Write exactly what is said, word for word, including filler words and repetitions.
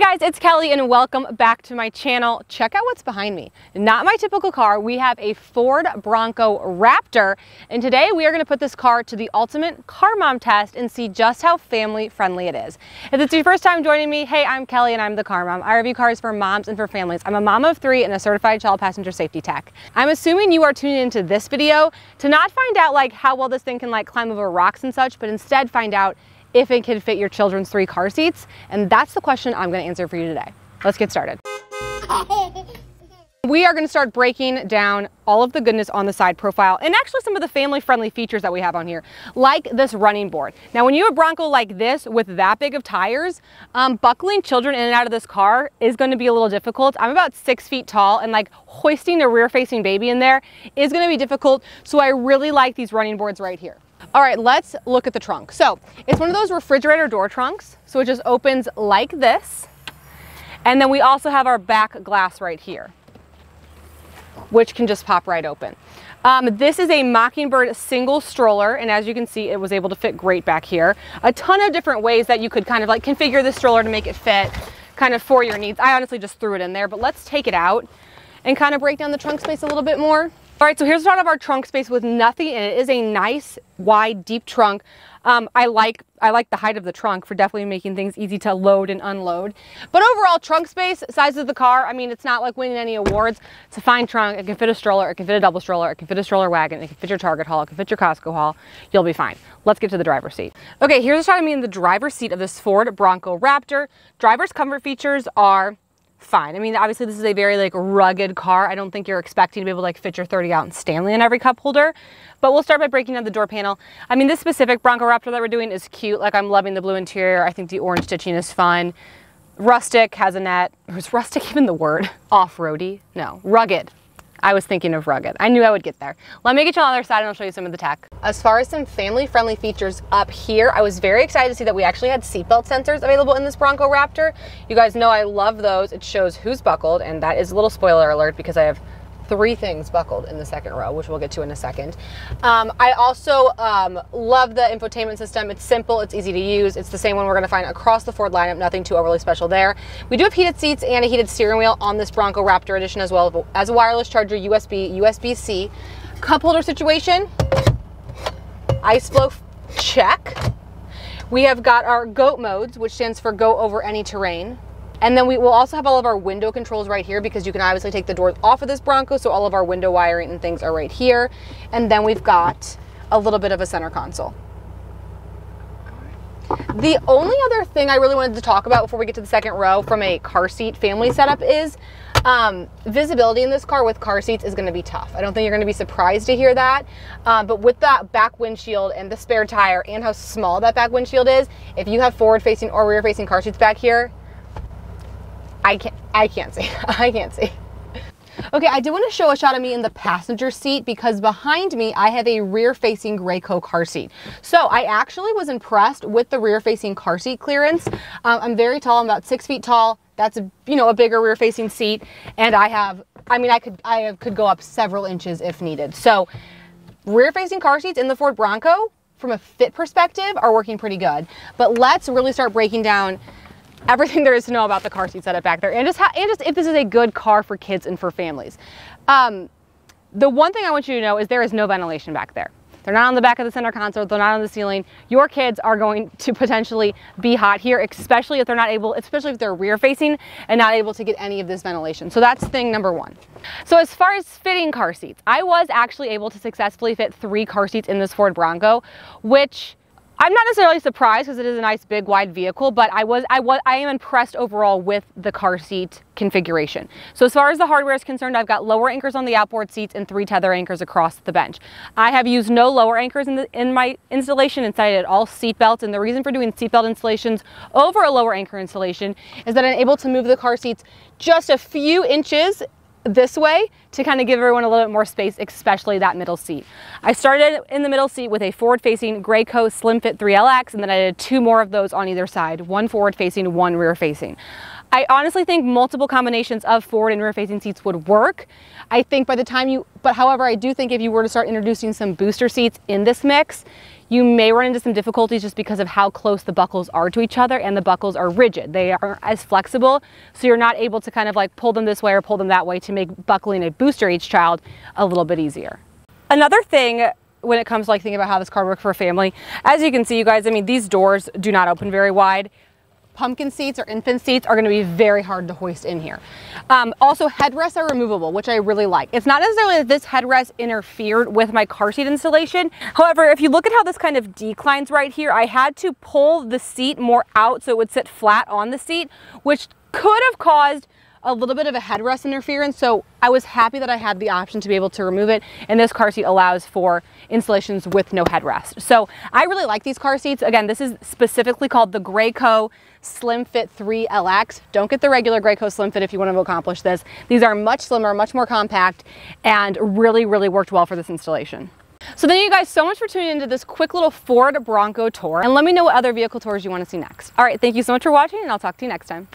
Hey guys, it's Kelly and welcome back to my channel. Check out what's behind me. Not my typical car. We have a Ford Bronco Raptor, and today we are going to put this car to the ultimate car mom test and see just how family friendly it is. If it's your first time joining me, hey, I'm Kelly and I'm the car mom. I review cars for moms and for families. I'm a mom of three and a certified child passenger safety tech. I'm assuming you are tuning into this video to not find out like how well this thing can like climb over rocks and such, but instead find out if it can fit your children's three car seats. And that's the question I'm going to answer for you today. Let's get started. We are going to start breaking down all of the goodness on the side profile and actually some of the family friendly features that we have on here, like this running board. Now, when you have a Bronco like this with that big of tires, um, buckling children in and out of this car is going to be a little difficult. I'm about six feet tall and like hoisting a rear facing baby in there is going to be difficult. So I really like these running boards right here. All right, let's look at the trunk. So it's one of those refrigerator door trunks. So it just opens like this. And then we also have our back glass right here, which can just pop right open. Um, this is a Mockingbird single stroller. And as you can see, it was able to fit great back here. A ton of different ways that you could kind of like configure the stroller to make it fit kind of for your needs. I honestly just threw it in there, but let's take it out and kind of break down the trunk space a little bit more. All right, so here's the start of our trunk space with nothing in it. It is a nice, wide, deep trunk. Um, I like I like the height of the trunk for definitely making things easy to load and unload. But overall, trunk space, size of the car, I mean, it's not like winning any awards. It's a fine trunk. It can fit a stroller. It can fit a double stroller. It can fit a stroller wagon. It can fit your Target haul. It can fit your Costco haul. You'll be fine. Let's get to the driver's seat. Okay, here's a shot of me in the driver's seat of this Ford Bronco Raptor. Driver's comfort features are fine. I mean, obviously this is a very like rugged car. I don't think you're expecting to be able to like fit your thirty ounce Stanley in every cup holder, but we'll start by breaking down the door panel. I mean, this specific Bronco Raptor that we're doing is cute. Like I'm loving the blue interior. I think the orange stitching is fun. Rustic, has a net. Is rustic even the word? Off-roady? No, rugged. I was thinking of rugged. I knew I would get there. Let me get you on the other side and I'll show you some of the tech. As far as some family-friendly features up here, I was very excited to see that we actually had seatbelt sensors available in this Bronco Raptor. You guys know I love those. It shows who's buckled, and that is a little spoiler alert because I have three things buckled in the second row, which we'll get to in a second. Um, I also um, love the infotainment system. It's simple, it's easy to use. It's the same one we're gonna find across the Ford lineup, nothing too overly special there. We do have heated seats and a heated steering wheel on this Bronco Raptor edition as well as a wireless charger, U S B, U S B C. Cup holder situation, ice flow check. We have got our GOAT modes, which stands for go over any terrain. And then we will also have all of our window controls right here because you can obviously take the doors off of this Bronco, so all of our window wiring and things are right here. And then we've got a little bit of a center console. The only other thing I really wanted to talk about before we get to the second row from a car seat family setup is um, visibility in this car with car seats is going to be tough. I don't think you're going to be surprised to hear that. Um, but with that back windshield and the spare tire and how small that back windshield is, if you have forward facing or rear facing car seats back here, I can't, I can't see, I can't see. Okay, I do want to show a shot of me in the passenger seat because behind me, I have a rear-facing Graco car seat. So I actually was impressed with the rear-facing car seat clearance. Um, I'm very tall, I'm about six feet tall. That's a, you know, a bigger rear-facing seat. And I have, I mean, I could, I have, could go up several inches if needed. So rear-facing car seats in the Ford Bronco, from a fit perspective, are working pretty good. But let's really start breaking down everything there is to know about the car seat setup back there, and just how, and just if this is a good car for kids and for families. Um, the one thing I want you to know is there is no ventilation back there. They're not on the back of the center console. They're not on the ceiling. Your kids are going to potentially be hot here, especially if they're not able, especially if they're rear facing and not able to get any of this ventilation. So that's thing number one. So as far as fitting car seats, I was actually able to successfully fit three car seats in this Ford Bronco, which I'm not necessarily surprised because it is a nice big wide vehicle, but I was I was I am impressed overall with the car seat configuration. So as far as the hardware is concerned, I've got lower anchors on the outboard seats and three tether anchors across the bench. I have used no lower anchors in, the, in my installation. Instead, I did all seat belts, and the reason for doing seat belt installations over a lower anchor installation is that I'm able to move the car seats just a few inches this way to kind of give everyone a little bit more space, especially that middle seat. I started in the middle seat with a forward-facing Graco Slim Fit three L X, and then I did two more of those on either side, one forward-facing, one rear-facing. I honestly think multiple combinations of forward and rear-facing seats would work. I think by the time you, but however, I do think if you were to start introducing some booster seats in this mix, You may run into some difficulties just because of how close the buckles are to each other, and the buckles are rigid. They aren't as flexible, so you're not able to kind of like pull them this way or pull them that way to make buckling a booster each child a little bit easier. Another thing when it comes to like thinking about how this car works for a family, as you can see, you guys, I mean, these doors do not open very wide. Pumpkin seats or infant seats are going to be very hard to hoist in here. Um, also, headrests are removable, which I really like. It's not necessarily that this headrest interfered with my car seat installation. However, if you look at how this kind of declines right here, I had to pull the seat more out so it would sit flat on the seat, which could have caused a little bit of a headrest interference. So I was happy that I had the option to be able to remove it. And this car seat allows for installations with no headrest. So I really like these car seats. Again, this is specifically called the Graco Slim Fit three L X. Don't get the regular Graco Slim Fit if you want to accomplish this. These are much slimmer, much more compact, and really, really worked well for this installation. So thank you guys so much for tuning into this quick little Ford Bronco tour. And let me know what other vehicle tours you want to see next. All right, thank you so much for watching, and I'll talk to you next time.